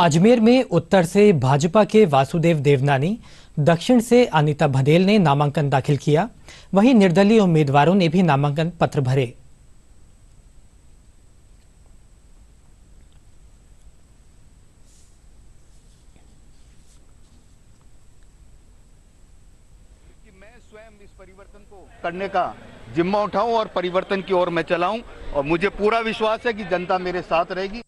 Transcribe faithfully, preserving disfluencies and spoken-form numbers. अजमेर में उत्तर से भाजपा के वासुदेव देवनानी, दक्षिण से अनिता भदेल ने नामांकन दाखिल किया। वहीं निर्दलीय उम्मीदवारों ने भी नामांकन पत्र भरे। मैं स्वयं इस परिवर्तन को करने का जिम्मा उठाऊं और परिवर्तन की ओर मैं चलाऊं, और मुझे पूरा विश्वास है कि जनता मेरे साथ रहेगी।